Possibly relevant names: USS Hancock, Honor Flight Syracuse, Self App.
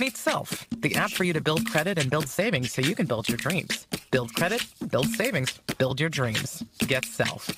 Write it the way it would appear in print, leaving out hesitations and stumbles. Meet Self, the app for you to build credit and build savings so you can build your dreams. Build credit, build savings, build your dreams. Get Self.